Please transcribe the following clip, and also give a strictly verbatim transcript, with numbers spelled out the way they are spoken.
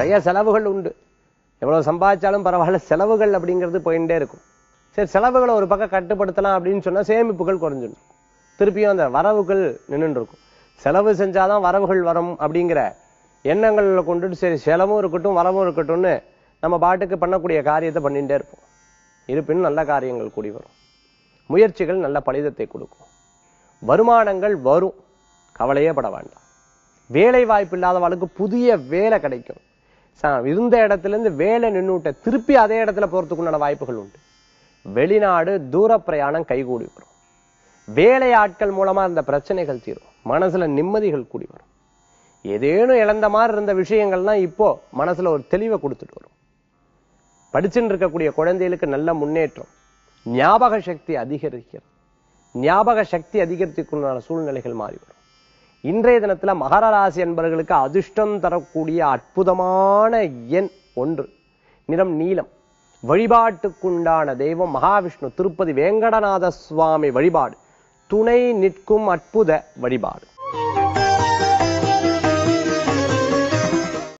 நிறைய செலவுகள் உண்டு. எவ்வளவு சம்பாதிச்சாலும் பரவாயில்ல, செலவுகள் அப்படிங்கிறது போயிட்டே இருக்கும். சரி, செலவுகளை ஒரு பக்கம் கட்டுப்படுத்தலாம் அப்படின்னு சொன்னா சேமிப்புகள் குறைஞ்சிடும், திருப்பியும் அந்த வரவுகள் நின்று இருக்கும். செலவு செஞ்சாதான் வரவுகள் வரும் அப்படிங்கிற எண்ணங்களில் கொண்டுட்டு சரி செலவும் இருக்கட்டும் வரவும் இருக்கட்டும்னு நம்ம பாட்டுக்கு பண்ணக்கூடிய காரியத்தை பண்ணிகிட்டே இருப்போம். இருப்பினும் நல்ல காரியங்கள் கூடி வரும், முயற்சிகள் நல்ல பலிதத்தை கொடுக்கும், வருமானங்கள் வரும், கவலையே பட வேண்டாம். வேலை வாய்ப்பு இல்லாதவளுக்கு புதிய வேலை கிடைக்கும். இருந்த இடத்துலேருந்து வேலை நின்றுட்ட திருப்பி அதே இடத்துல போகிறதுக்குண்டான வாய்ப்புகள் உண்டு. வெளிநாடு தூர பிரயாணம் கைகூடி வரும். வேலை ஆட்கள் மூலமா இருந்த பிரச்சனைகள் தீரும், மனசுல நிம்மதிகள் கூடி வரும். ஏதேனும் இழந்த மாதிரி இருந்த விஷயங்கள்லாம் இப்போ மனசுல ஒரு தெளிவை கொடுத்துட்டு வரும். படிச்சுட்டு இருக்கக்கூடிய குழந்தைகளுக்கு நல்ல முன்னேற்றம், ஞாபக சக்தி அதிகரிக்கிறது. ஞாபக சக்தி அதிகரித்துக்குள்ளான சூழ்நிலைகள் மாறி வரும். இன்றைய தினத்துல மகர ராசி என்பவர்களுக்கு அதிர்ஷ்டம் தரக்கூடிய அற்புதமான எண் ஒன்று, நிறம் நீலம். வழிபாட்டுக்குண்டான தெய்வம் மகாவிஷ்ணு. திருப்பதி வேங்கடநாத சுவாமி வழிபாடு துணை நிற்கும் அற்புத வழிபாடு.